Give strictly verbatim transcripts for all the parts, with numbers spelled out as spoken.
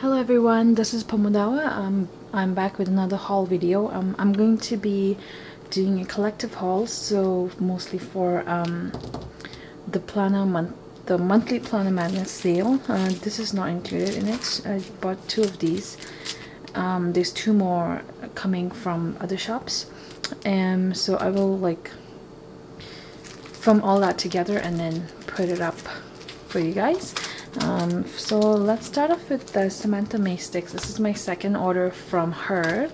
Hello everyone, this is Pomodawa. Um, I'm back with another haul video. Um, I'm going to be doing a collective haul, so mostly for um, the planner month, the monthly planner madness sale. Uh, this is not included in it. I bought two of these. Um, there's two more coming from other shops, and um, so I will like from all that together and then put it up for you guys. Um, so let's start off with the Samantha Maysticks. This is my second order from her.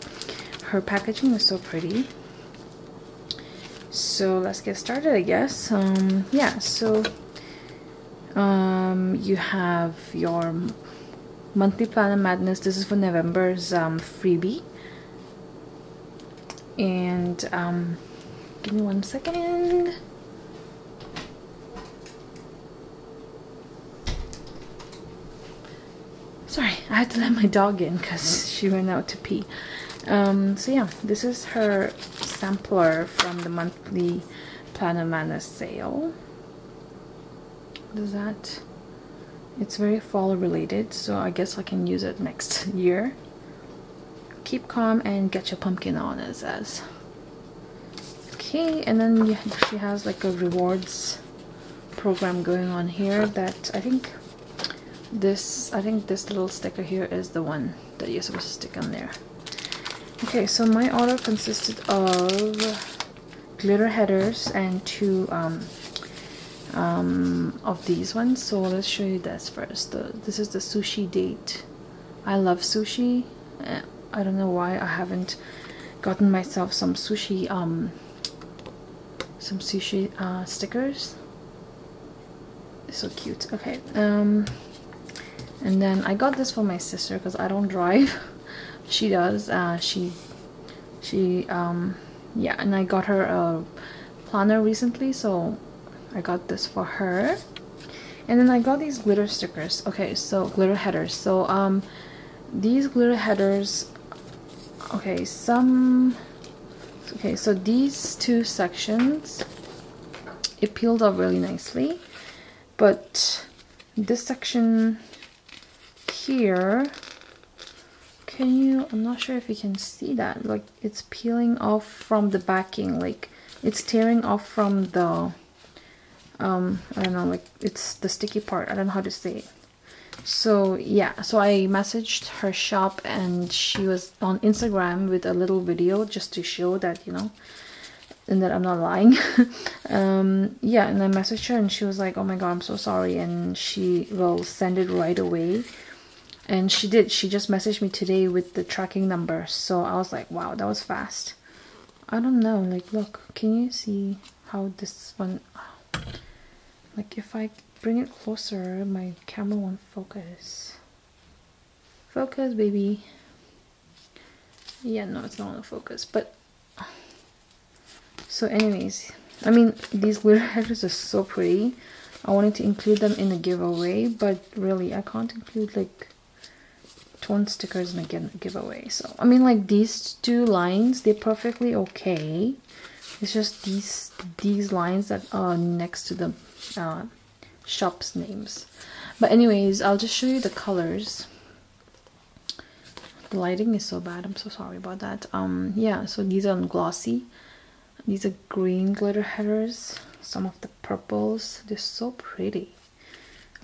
Her packaging was so pretty. So let's get started, I guess. Um, yeah, so um, you have your Monthly Planner Madness. This is for November's um, freebie. And um, give me one second. Sorry, I had to let my dog in because she went out to pee. Um, so yeah, this is her sampler from the Monthly Planner Madness sale. Does that... It's very fall related, so I guess I can use it next year. Keep calm and get your pumpkin on, it says. Okay, and then yeah, she has like a rewards program going on here that I think... This, I think this little sticker here is the one that you're supposed to stick on there. Okay, so my order consisted of glitter headers and two um, um, of these ones. So let's show you this first. The, this is the sushi date. I love sushi. I don't know why I haven't gotten myself some sushi, um, some sushi uh, stickers. It's so cute. Okay. Um, And then I got this for my sister because I don't drive. She does. Uh, she, she, um, yeah. And I got her a planner recently, so I got this for her. And then I got these glitter stickers. Okay, so glitter headers. So um, these glitter headers. Okay, some. Okay, so these two sections. It peeled up really nicely, but this section. Here, can you, I'm not sure if you can see that, like it's peeling off from the backing, like it's tearing off from the, um, I don't know, like it's the sticky part, I don't know how to say it. So yeah, so I messaged her shop and she was on Instagram with a little video just to show that, you know, and that I'm not lying. um, yeah, and I messaged her and she was like, oh my god, I'm so sorry, and she will send it right away. And she did. She just messaged me today with the tracking number. So I was like, wow, that was fast. I don't know. Like, look, can you see how this one... Like, if I bring it closer, my camera won't focus. Focus, baby. Yeah, no, it's not on focus. But... So anyways, I mean, these glitter headers are so pretty. I wanted to include them in the giveaway, but really, I can't include, like... torn stickers and again giveaway. So I mean, like these two lines, they're perfectly okay. It's just these these lines that are next to the uh, shop's names. But anyways, I'll just show you the colors. The lighting is so bad. I'm so sorry about that. Um, yeah. So these are glossy. These are green glitter headers. Some of the purples. They're so pretty.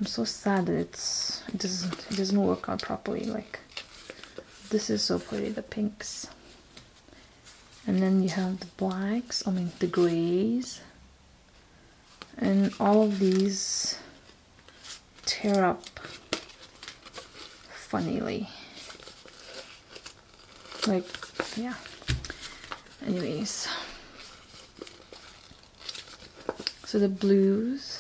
I'm so sad that it's it doesn't it doesn't work out properly. Like this is so pretty, the pinks, and then you have the blacks. I mean the grays, and all of these tear up funnily. Like yeah. Anyways, so the blues.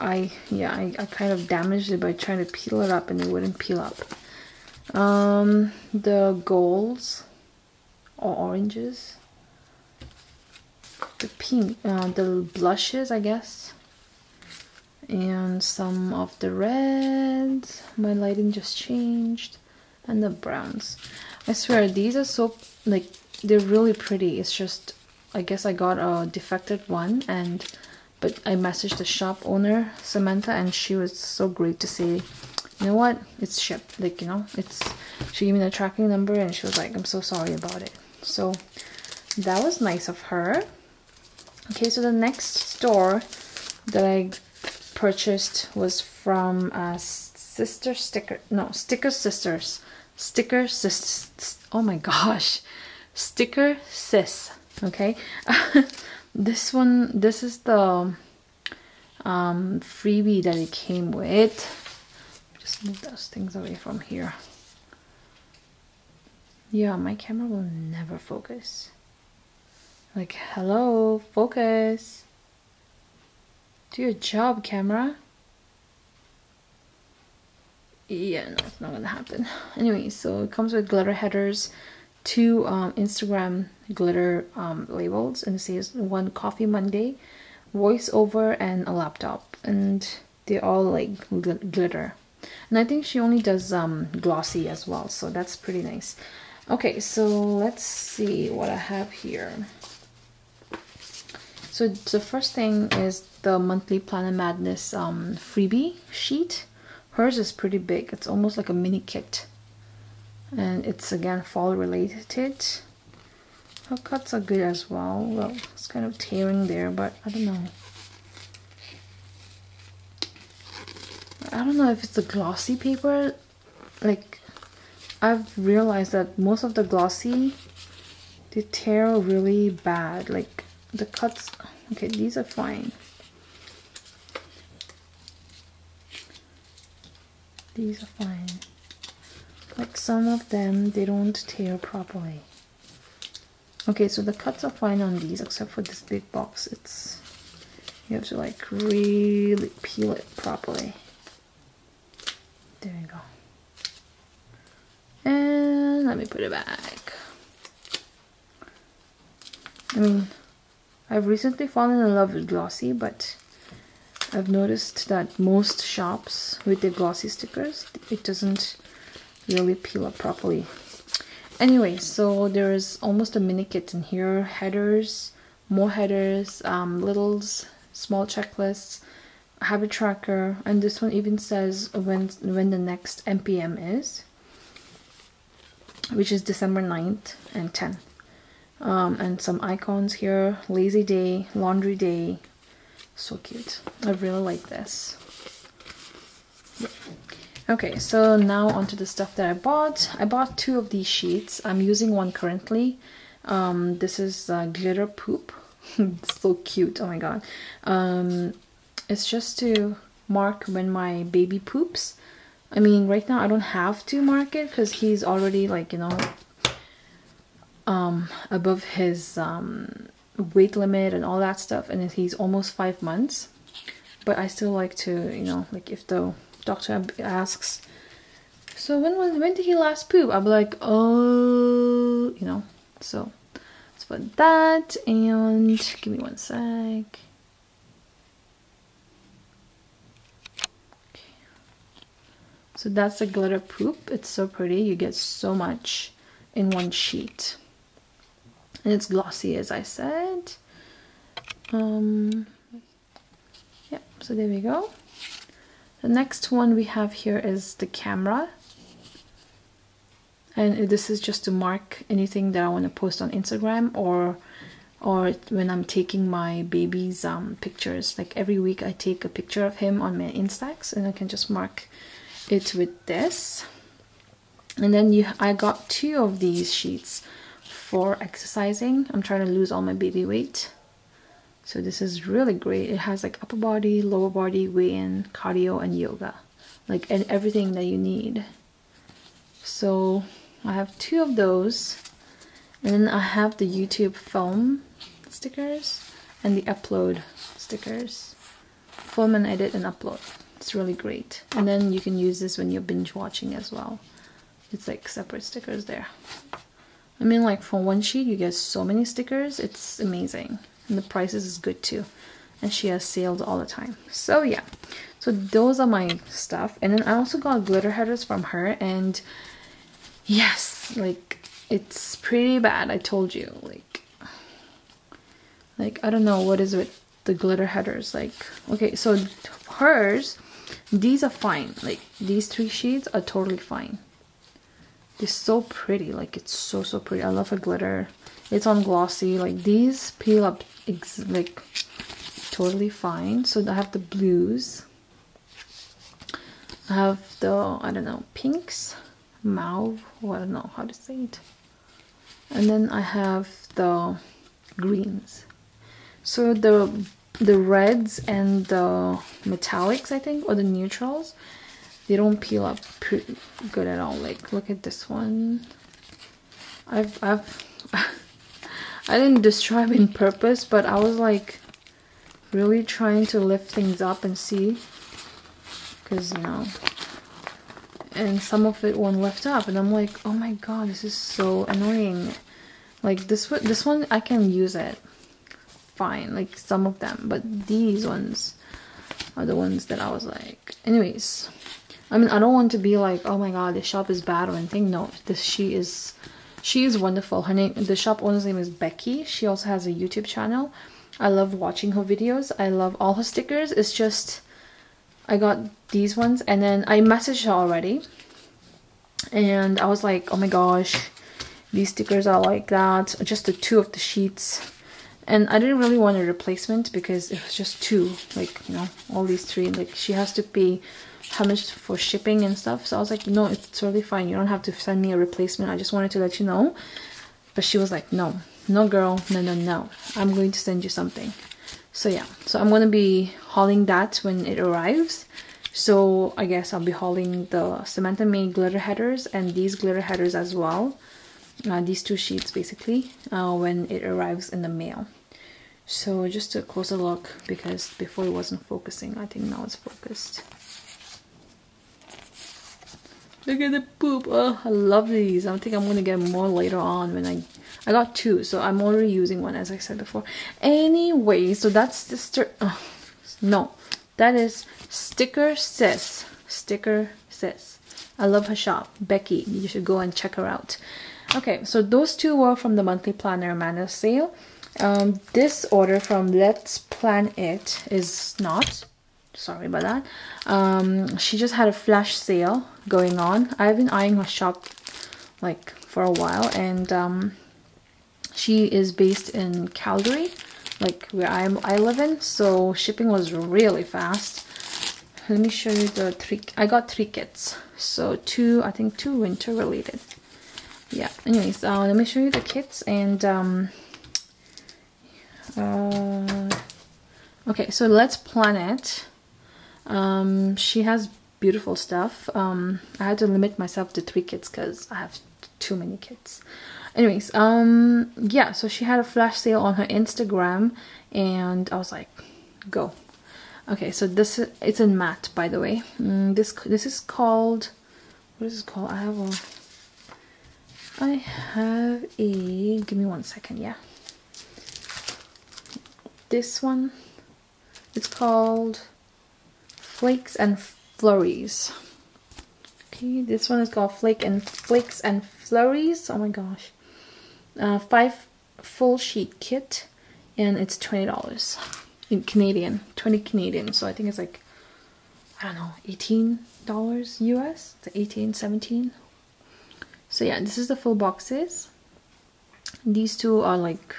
I, yeah, I, I kind of damaged it by trying to peel it up and it wouldn't peel up. Um, the golds or oranges. The pink, uh, the blushes, I guess. And some of the reds. My lighting just changed. And the browns. I swear, these are so, like, they're really pretty. It's just, I guess I got a defected one and... But I messaged the shop owner, Samantha, and she was so great to say you know what, it's shipped, like, you know, it's, she gave me the tracking number and she was like, I'm so sorry about it. So that was nice of her. Okay, so the next store that I purchased was from uh, Sister Sticker, no, Sticker Sisters, Sticker Sis, oh my gosh, Sticker Sis, okay. This one, this is the um, freebie that it came with. Just move those things away from here. Yeah, my camera will never focus. Like, hello, focus. Do your job, camera. Yeah, no, it's not gonna happen. Anyway, so it comes with glitter headers, two um, Instagram glitter um, labels, and it says one Coffee Monday, voiceover, and a laptop. And they're all like gl glitter. And I think she only does um, glossy as well, so that's pretty nice. Okay, so let's see what I have here. So the first thing is the Monthly Planner Madness um, freebie sheet. Hers is pretty big. It's almost like a mini kit. And it's again fall related. Her cuts are good as well. Well, it's kind of tearing there, but I don't know. I don't know if it's the glossy paper. Like, I've realized that most of the glossy, they tear really bad. Like, the cuts, okay, these are fine. These are fine. Like, some of them, they don't tear properly. Okay, so the cuts are fine on these, except for this big box. It's, you have to like really peel it properly. There you go. And let me put it back. I mean, I've recently fallen in love with glossy, but I've noticed that most shops with their glossy stickers, it doesn't really peel up properly. Anyway, so there is almost a mini kit in here. Headers, more headers, um, littles, small checklists, habit tracker, and this one even says when when the next M P M is, which is December ninth and tenth. Um, and some icons here, lazy day, laundry day. So cute. I really like this. Yeah. Okay, so now onto the stuff that I bought. I bought two of these sheets. I'm using one currently. Um, this is uh, glitter poop. It's so cute. Oh my god. Um, it's just to mark when my baby poops. I mean, right now I don't have to mark it because he's already, like, you know, um, above his um, weight limit and all that stuff, and he's almost five months. But I still like to, you know, like if the doctor asks, so when was when did he last poop? I'll be like, oh, you know. So that's for that. And give me one sec. So that's the glitter poop. It's so pretty. You get so much in one sheet. And it's glossy, as I said. Um, yeah, so there we go. The next one we have here is the camera. And this is just to mark anything that I want to post on Instagram or or when I'm taking my baby's um, pictures. Like every week I take a picture of him on my Instax and I can just mark it with this. And then you, I got two of these sheets for exercising. I'm trying to lose all my baby weight, so this is really great. It has like upper body, lower body, weigh-in, cardio, and yoga, like, and everything that you need. So I have two of those, and then I have the YouTube film stickers and the upload stickers. Film and edit and upload. It's really great. And then you can use this when you're binge watching as well. It's like separate stickers there. I mean, like for one sheet you get so many stickers. It's amazing. And the prices is good too. And she has sales all the time. So yeah. So those are my stuff. And then I also got glitter headers from her. And yes, like it's pretty bad. I told you. Like, like I don't know what is with the glitter headers. Like, okay, so hers... These are fine. Like, these three sheets are totally fine. They're so pretty. Like, it's so, so pretty. I love her glitter. It's on glossy. Like, these peel up, ex like, totally fine. So, I have the blues. I have the, I don't know, pinks. Mauve. Well, I don't know how to say it. And then I have the greens. So, the... the reds and the metallics, I think, or the neutrals, they don't peel up pretty good at all. Like, look at this one. I've, I've, I didn't destroy it in purpose, but I was like really trying to lift things up and see, because, you know, and some of it won't lift up, and I'm like, oh my god, this is so annoying. Like, this, this one, I can use it. Fine, like some of them, but these ones are the ones that I was like, anyways, I mean, I don't want to be like, oh my god, this shop is bad or anything. No, this she is she is wonderful. Her name, the shop owner's name is Becky. She also has a YouTube channel. I love watching her videos. I love all her stickers. It's just I got these ones and then I messaged her already and I was like, oh my gosh, these stickers are like that, just the two of the sheets. And I didn't really want a replacement because it was just two, like, you know, all these three. Like, she has to pay how much for shipping and stuff. So I was like, no, it's totally fine. You don't have to send me a replacement. I just wanted to let you know. But she was like, no, no, girl, no, no, no. I'm going to send you something. So, yeah. So I'm going to be hauling that when it arrives. So I guess I'll be hauling the Samantha May glitter headers and these glitter headers as well. Uh, these two sheets, basically, uh, when it arrives in the mail. So just a closer look, because before it wasn't focusing. I think now it's focused. Look at the poop. Oh, I love these. I think I'm going to get more later on when I... I got two, so I'm already using one, as I said before. Anyway, so that's the... Stir oh, no, that is Sticker Sis. Sticker Sis. I love her shop. Becky, you should go and check her out. Okay, so those two were from the Monthly Planner Madness sale. Um, this order from Let's Plan It is not. Sorry about that. Um, she just had a flash sale going on. I've been eyeing her shop like for a while, and um, she is based in Calgary, like where I'm, I live in. So shipping was really fast. Let me show you the three. I got three kits. So two, I think two winter related. Yeah. Anyways, uh, let me show you the kits and. Um, Uh, okay, so Let's Plan It. Um, she has beautiful stuff. Um, I had to limit myself to three kits because I have too many kits. Anyways, um, yeah, so she had a flash sale on her Instagram and I was like, go. Okay, so this is, it's in matte, by the way. Mm, this this is called, what is it called? I have a, I have a, give me one second, yeah. This one, it's called Flakes and Flurries. Okay, this one is called Flake and Flakes and Flurries. Oh my gosh, uh, five full sheet kit, and it's twenty dollars in Canadian, twenty Canadian. So I think it's like, I don't know, eighteen dollars U S. It's eighteen, seventeen. So yeah, this is the full boxes. These two are like.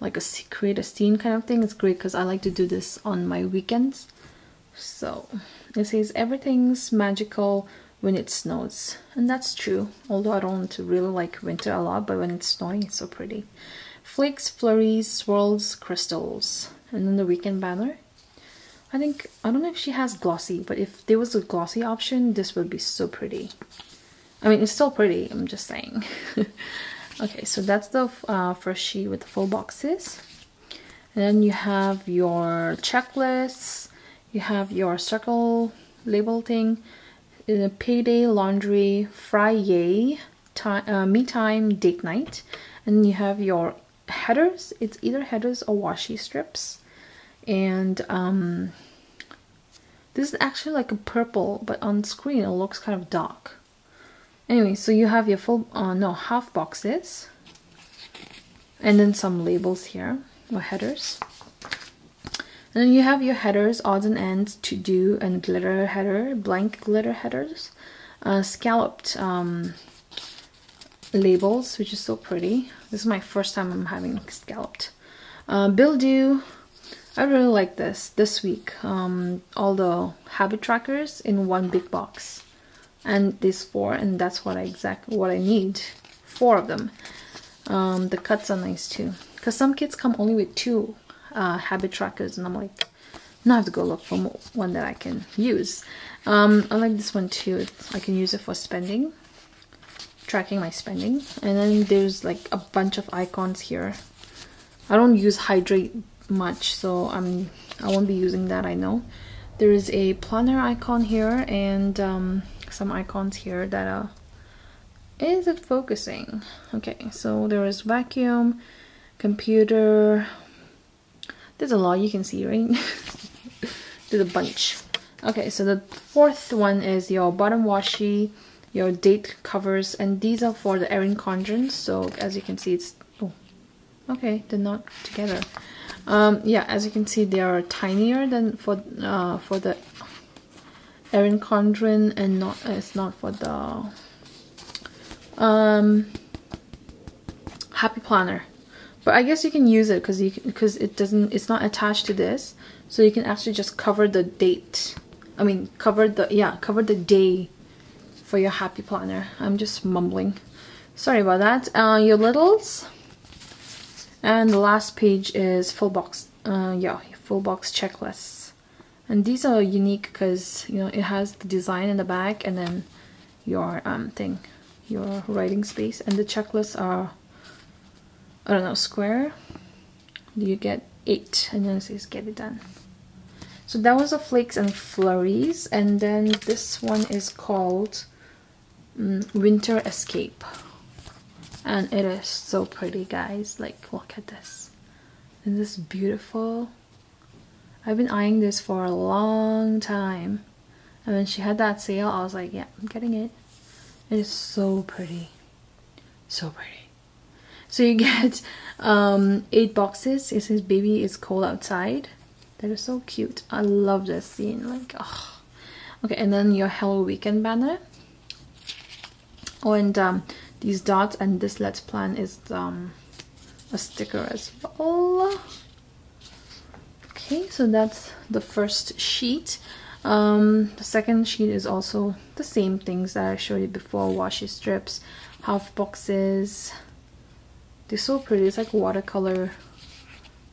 like a create a scene kind of thing. It's great because I like to do this on my weekends. So it says everything's magical when it snows, and that's true, although I don't really like winter a lot, but when it's snowing it's so pretty. Flakes, flurries, swirls, crystals, and then the weekend banner. I think, I don't know if she has glossy, but if there was a glossy option, this would be so pretty. I mean, it's still pretty, I'm just saying. Okay, so that's the uh, first sheet with the full boxes. And then you have your checklists, you have your circle label thing, uh, payday, laundry, Friday, time, uh, me time, date night. And you have your headers, it's either headers or washi strips. And um, this is actually like a purple, but on screen it looks kind of dark. Anyway, so you have your full, uh, no, half boxes. And then some labels here, or headers. And then you have your headers, odds and ends, to do, and glitter header, blank glitter headers, uh, scalloped um, labels, which is so pretty. This is my first time I'm having scalloped. Uh, bill due. I really like this this week. Um, all the habit trackers in one big box, and these four, and that's what I exactly what I need. Four of them. Um, the cuts are nice too, because some kids come only with two uh, habit trackers, and I'm like, now I have to go look for more, one that I can use. Um, I like this one too. I can use it for spending, tracking my spending, and then there's like a bunch of icons here. I don't use hydrate much, so I'm I won't be using that. I know there is a planner icon here and um, some icons here that are. Is it focusing? Okay, so there is vacuum, computer. There's a lot you can see, right? There's a bunch. Okay, so the fourth one is your bottom washi, your date covers, and these are for the Erin Condren. So as you can see, it's. Okay, they're not together. Um, yeah, as you can see, they are tinier than for uh, for the Erin Condren, and not uh, it's not for the um, Happy Planner. But I guess you can use it because you because it doesn't it's not attached to this, so you can actually just cover the date. I mean, cover the yeah, cover the day for your Happy Planner. I'm just mumbling. Sorry about that. Uh, your littles. And the last page is full box, uh, yeah, full box checklists. And these are unique because, you know, it has the design in the back and then your um, thing, your writing space. And the checklists are, I don't know, square. You get eight and then it says get it done. So that was the flakes and flurries. And then this one is called um, Winter Escape. And it is so pretty, guys. Like, look at this. Isn't this beautiful? I've been eyeing this for a long time. And when she had that sale, I was like, yeah, I'm getting it. It is so pretty. So pretty. So you get um, eight boxes. It says, baby, it's cold outside. That is so cute. I love this scene. Like, oh. Okay, and then your Hello Weekend banner. Oh, and... um. These dots, and this Let's Plan is um, a sticker as well. Okay, so that's the first sheet. Um, the second sheet is also the same things that I showed you before. Washi strips, half boxes. They're so pretty. It's like watercolor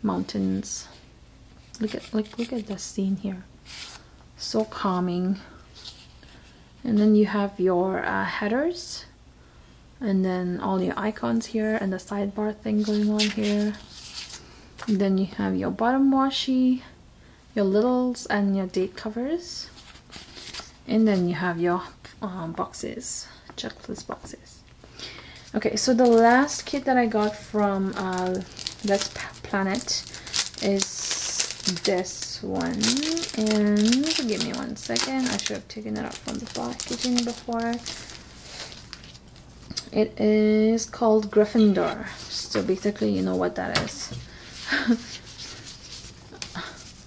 mountains. Look at like look at the scene here. So calming. And then you have your uh, headers. And then all your icons here and the sidebar thing going on here. And then you have your bottom washi, your littles, and your date covers. And then you have your um, boxes, checklist boxes. Okay, so the last kit that I got from uh, Let's Plan It is this one. And give me one second. I should have taken it out from the packaging before. It is called Gryffindor, so basically you know what that is.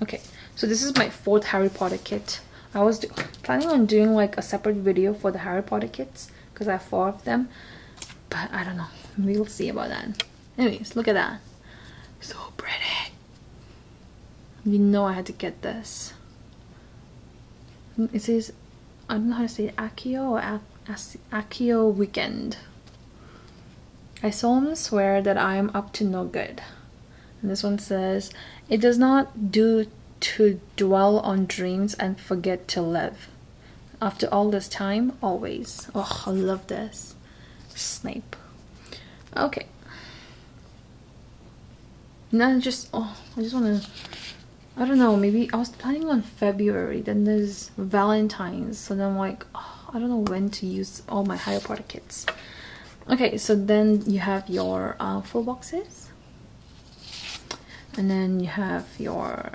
Okay, so this is my fourth Harry Potter kit. I was do planning on doing like a separate video for the Harry Potter kits, because I have four of them. But I don't know, we'll see about that. Anyways, look at that. So pretty. You know I had to get this. It says, I don't know how to say it, Accio or Ac Accio Weekend. I solemnly swear that I am up to no good. And this one says, it does not do to dwell on dreams and forget to live. After all this time, always. Oh, I love this. Snape. Okay. Now just, oh, I just want to, I don't know, maybe I was planning on February, then there's Valentine's, so then I'm like, oh, I don't know when to use all my Harry Potter kits. Okay, so then you have your uh, full boxes, and then you have your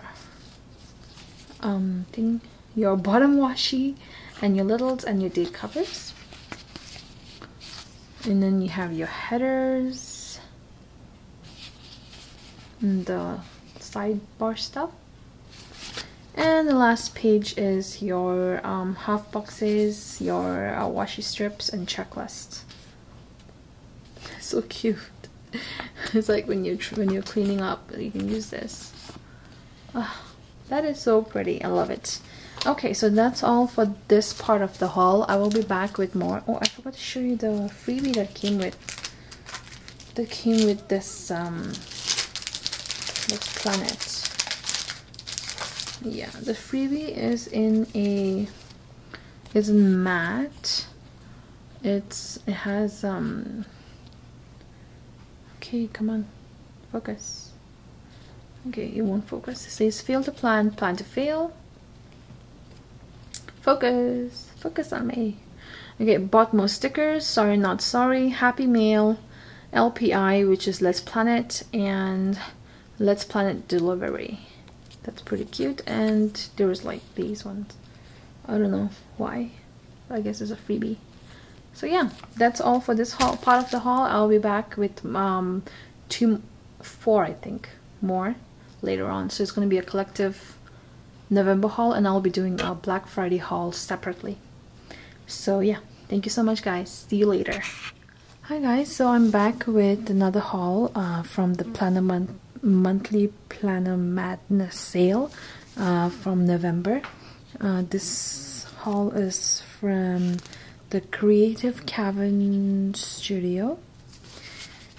um thing, your bottom washi, and your littles, and your date covers, and then you have your headers and the sidebar stuff, And the last page is your um, half boxes, your uh, washi strips, and checklist. So cute. It's like when you're when you're cleaning up, you can use this. Oh, that is so pretty. I love it. Okay, so that's all for this part of the haul. I will be back with more. Oh, I forgot to show you the freebie that came with that came with this um this planet. Yeah, the freebie is in a is in matte. It's it has um. Okay, come on, focus. Okay, it won't focus. It says fail to plan, plan to fail. Focus, focus on me. Okay, bought more stickers. Sorry, not sorry. Happy Mail, L P I, which is Let's Plan It, and Let's Plan It delivery. That's pretty cute. And there was like these ones. I don't know why. I guess it's a freebie. So yeah, that's all for this haul, part of the haul. I'll be back with um, two, four I think, more later on. So it's going to be a collective November haul, and I'll be doing a Black Friday haul separately. So yeah, thank you so much guys. See you later. Hi guys, so I'm back with another haul uh, from the Planner Mon Monthly Planner Madness sale uh, from November. Uh, this haul is from the Creative Cavern Studio.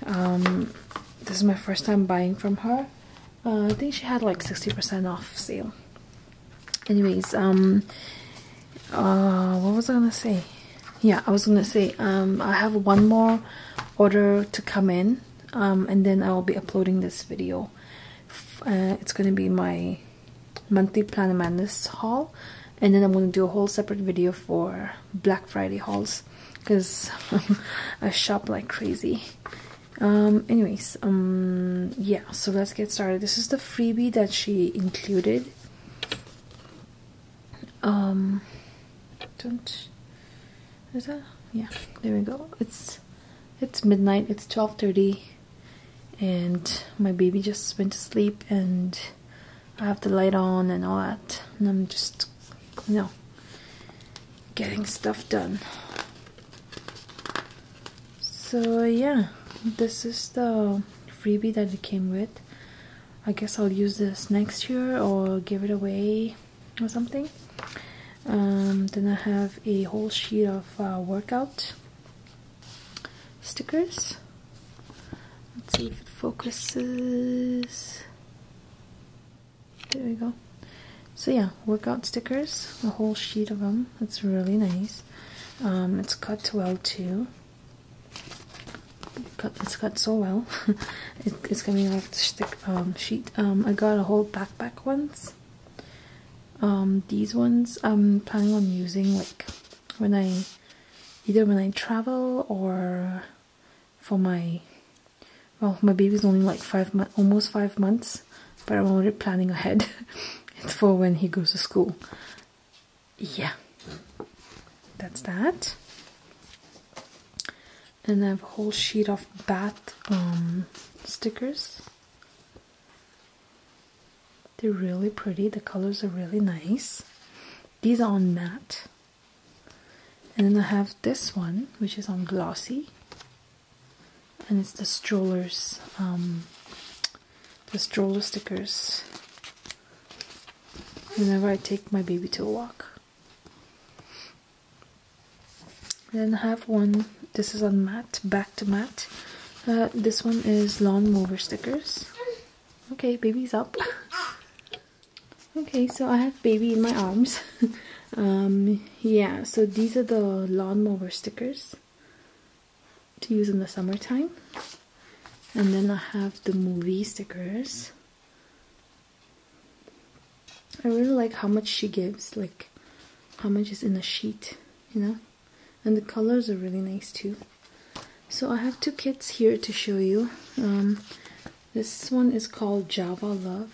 Um, this is my first time buying from her. Uh, I think she had like sixty percent off sale. Anyways, um, uh, what was I gonna say? Yeah, I was gonna say um, I have one more order to come in, um, and then I will be uploading this video. Uh, it's gonna be my Monthly Planner Madness haul. And then I'm going to do a whole separate video for Black Friday hauls, because I shop like crazy. Um, anyways, um, yeah, so let's get started. This is the freebie that she included. Um, don't... Is that... Yeah, there we go. It's it's midnight. It's twelve thirty. And my baby just went to sleep, and I have the light on and all that. And I'm just... No, getting stuff done. So yeah, this is the freebie that it came with. I guess I'll use this next year or give it away or something. Um, then I have a whole sheet of uh, workout stickers. Let's see if it focuses. There we go. So yeah, workout stickers, a whole sheet of them. It's really nice. Um, it's cut well too. Cut, it's cut so well. it, it's coming off the stick, um, sheet. Um, I got a whole backpack ones. Um, these ones I'm planning on using like when I, either when I travel or for my, well, my baby's only like five months, almost five months, but I'm already planning ahead. For when he goes to school. Yeah, that's that. And I have a whole sheet of bath um, stickers. They're really pretty. The colors are really nice. These are on matte. And then I have this one, which is on glossy. And it's the strollers, um, the stroller stickers. Whenever I take my baby to a walk. Then I have one, this is on matte, back to matte. Uh, this one is lawn mower stickers. Okay, baby's up. Okay, so I have baby in my arms. um, yeah, so these are the lawn mower stickers to use in the summertime. And then I have the movie stickers. I really like how much she gives, like how much is in a sheet, you know, and the colors are really nice too. So I have two kits here to show you. Um, this one is called Java Love.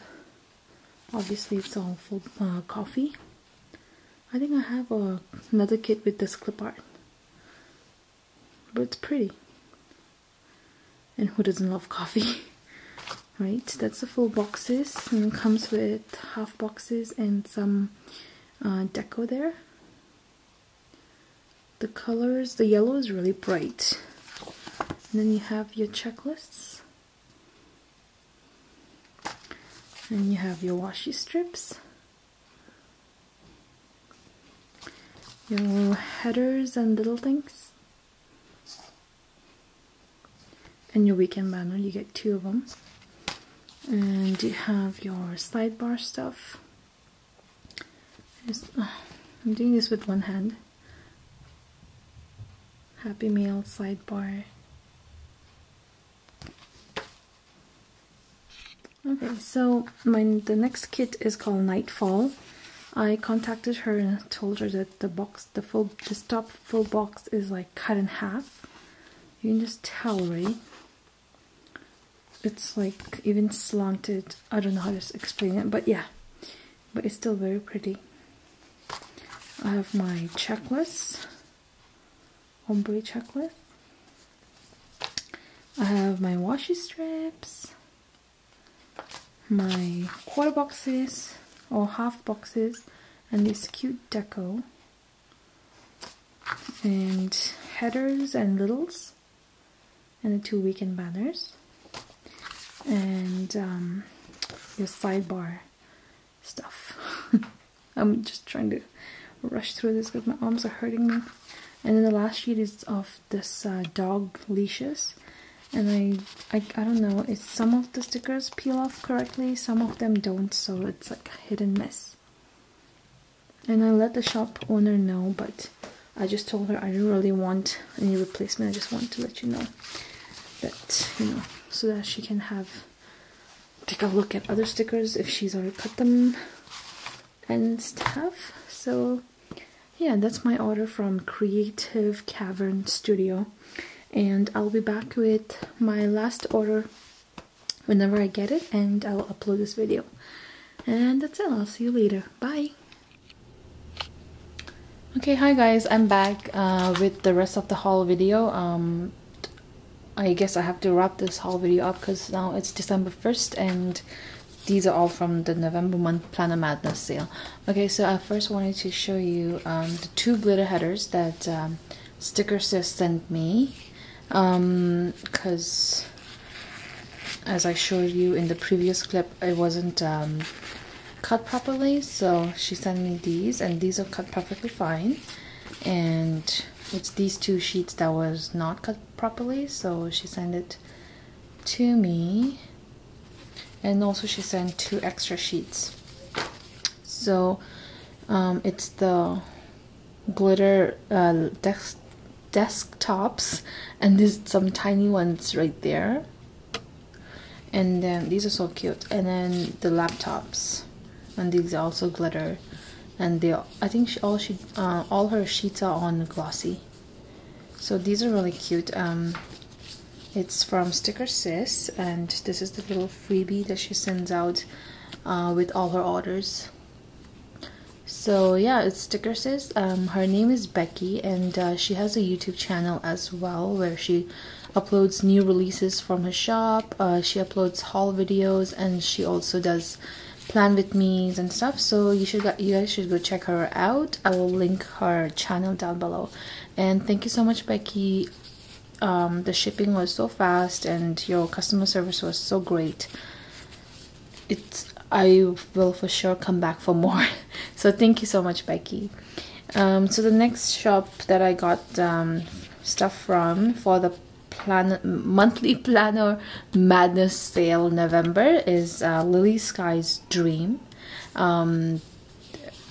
Obviously it's all for uh, coffee. I think I have a, another kit with this clip art, but it's pretty. And who doesn't love coffee? Right, that's the full boxes, and it comes with half boxes and some uh, deco there. The colors, the yellow is really bright. And then you have your checklists. And you have your washi strips. Your headers and little things. And your weekend banner, you get two of them. And you have your sidebar stuff. Just, oh, I'm doing this with one hand. Happy Meal sidebar. Okay, so my the next kit is called Nightfall. I contacted her and told her that the box, the full, this top full box is like cut in half. You can just tell, right? It's like even slanted. I don't know how to explain it, but yeah. But it's still very pretty. I have my checklist. Ombre checklist. I have my washi strips. My quarter boxes or half boxes and this cute deco and headers and littles and the two weekend banners and um, your sidebar stuff. I'm just trying to rush through this because my arms are hurting me. And then the last sheet is of this uh, dog leashes. And I, I, I don't know, it's some of the stickers peel off correctly, some of them don't, so it's like a hit and miss. And I let the shop owner know, but I just told her I don't really want any replacement. I just want to let you know that, you know, so that she can have, take a look at other stickers if she's already cut them and stuff. So, yeah, that's my order from Creative Cavern Studio. And I'll be back with my last order whenever I get it, and I'll upload this video. And that's it. I'll see you later. Bye. Okay, hi guys. I'm back uh, with the rest of the haul video. Um, I guess I have to wrap this haul video up because now it's December first and these are all from the November month Planner Madness sale. Okay, so I first wanted to show you um, the two glitter headers that um, Sticker Sis sent me. Um, because as I showed you in the previous clip, it wasn't um, cut properly, so she sent me these, and these are cut perfectly fine, and it's these two sheets that was not cut properly, so she sent it to me, and also she sent two extra sheets. So um, it's the glitter uh, desk desktops, and there's some tiny ones right there, and then these are so cute, and then the laptops, and these are also glitter, and they I think she, all she uh, all her sheets are on glossy, so these are really cute. Um it's from Sticker Sis, and this is the little freebie that she sends out uh with all her orders. So yeah, it's Sticker Sis. Um, her name is Becky, and uh, she has a YouTube channel as well where she uploads new releases from her shop. Uh, she uploads haul videos, and she also does plan with me's and stuff. So you should, you guys should go check her out. I will link her channel down below. And thank you so much, Becky. Um, the shipping was so fast, and your customer service was so great. It's I will for sure come back for more. So thank you so much, Becky. Um, so the next shop that I got um, stuff from for the plan monthly planner madness sale November is uh, Lilly Sky's Dream. Um,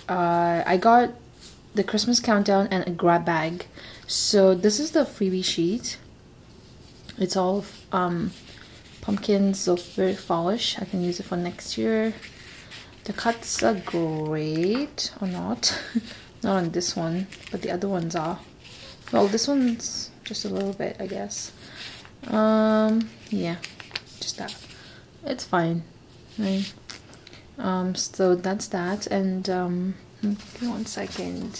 uh, I got the Christmas countdown and a grab bag. So this is the freebie sheet. It's all um, pumpkins, so very fallish. I can use it for next year. The cuts are great, or not. Not on this one, but the other ones are. Well, this one's just a little bit, I guess. Um, yeah, just that. It's fine. Right? Um, so that's that. And um, give me one second.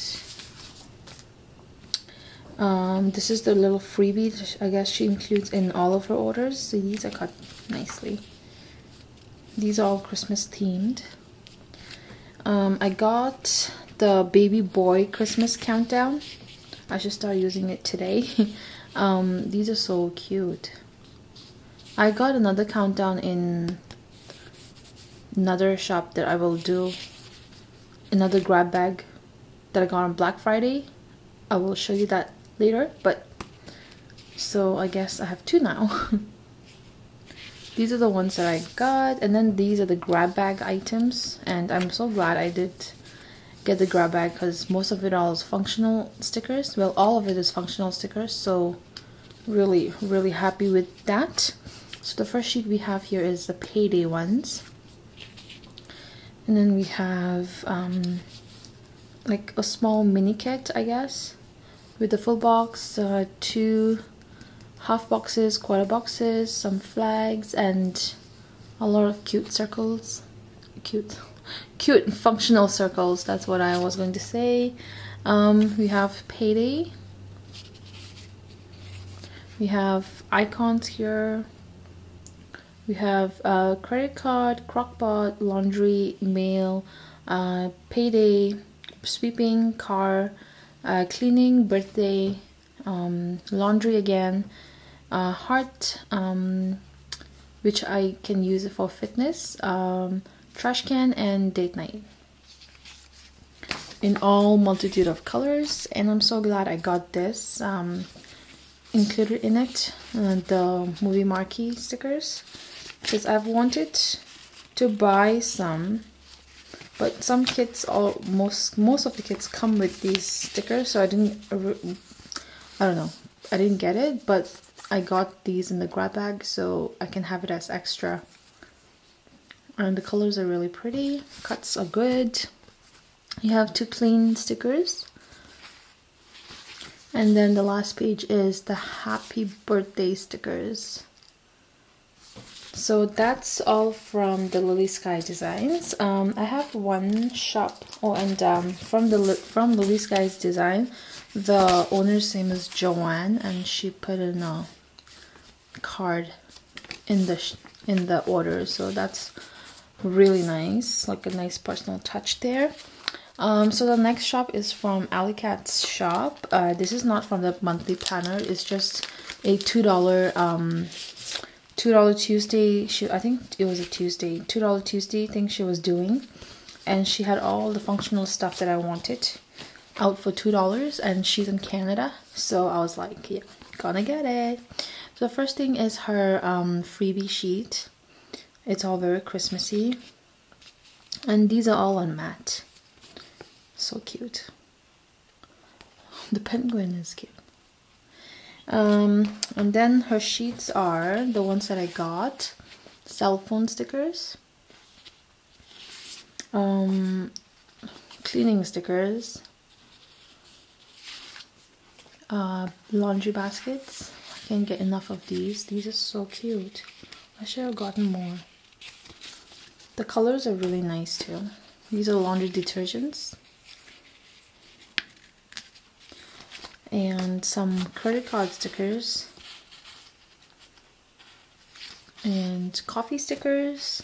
Um, this is the little freebie, I guess she includes in all of her orders. So these are cut nicely. These are all Christmas themed. Um, I got the baby boy Christmas countdown. I should start using it today. Um, these are so cute. I got another countdown in another shop that I will do. Another grab bag that I got on Black Friday. I will show you that later, but so I guess I have two now. These are the ones that I got, and then these are the grab bag items, and I'm so glad I did get the grab bag because most of it all is functional stickers. Well, all of it is functional stickers, so really, really happy with that. So the first sheet we have here is the payday ones. And then we have um, like a small mini kit, I guess, with the full box, uh, two half boxes, quarter boxes, some flags, and a lot of cute circles. Cute, cute functional circles, that's what I was going to say. Um, we have payday. We have icons here. We have uh, credit card, crockpot, laundry, mail, uh, payday, sweeping, car, uh, cleaning, birthday, um, laundry again, uh, heart, um, which I can use it for fitness, um, trash can, and date night. In all multitude of colors, and I'm so glad I got this um, included in it, uh, the movie marquee stickers. Because I've wanted to buy some, but some kits, all most most of the kits come with these stickers, so I didn't, I don't know, I didn't get it, but I got these in the grab bag, so I can have it as extra. And the colors are really pretty, cuts are good. You have two clean stickers, and then the last page is the happy birthday stickers. So that's all from the Lilly Sky Designs. Um, I have one shop, oh, and um, from the from Lilly Sky's Design, the owner's name is Joanne, and she put in a card in the sh in the order. So that's really nice, like a nice personal touch there. Um, so the next shop is from Allycats Shop. Uh, this is not from the Monthly Planner. It's just a two dollar. Um, two dollar Tuesday, she, I think it was a Tuesday, two dollar Tuesday thing she was doing, and she had all the functional stuff that I wanted out for two dollars, and she's in Canada, so I was like, yeah, gonna get it. So the first thing is her um, freebie sheet. It's all very Christmassy, and these are all on matte. So cute. The penguin is cute. Um, and then her sheets are the ones that I got, cell phone stickers, um, cleaning stickers, uh, laundry baskets. I can't get enough of these. These are so cute. I should have gotten more. The colors are really nice too. These are laundry detergents. And some credit card stickers, and coffee stickers,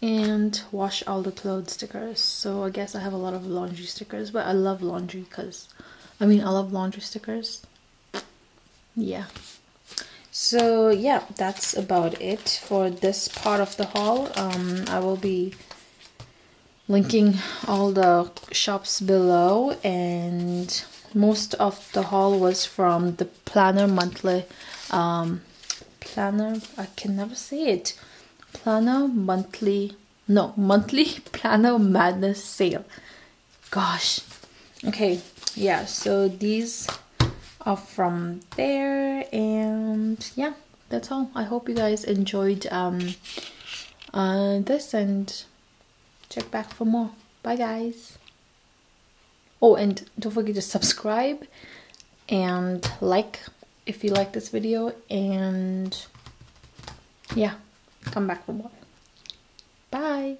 and wash all the clothes stickers. So I guess I have a lot of laundry stickers, but I love laundry because, I mean, I love laundry stickers. Yeah. So yeah, that's about it for this part of the haul. Um, I will be linking all the shops below, and most of the haul was from the Planner Monthly um, Planner, I can never say it, Planner Monthly, no, Monthly Planner Madness sale. Gosh. Okay, yeah, so these are from there, and yeah, that's all. I hope you guys enjoyed um, uh, this, and check back for more. Bye guys. Oh, and don't forget to subscribe and like if you like this video, and yeah, come back for more. Bye.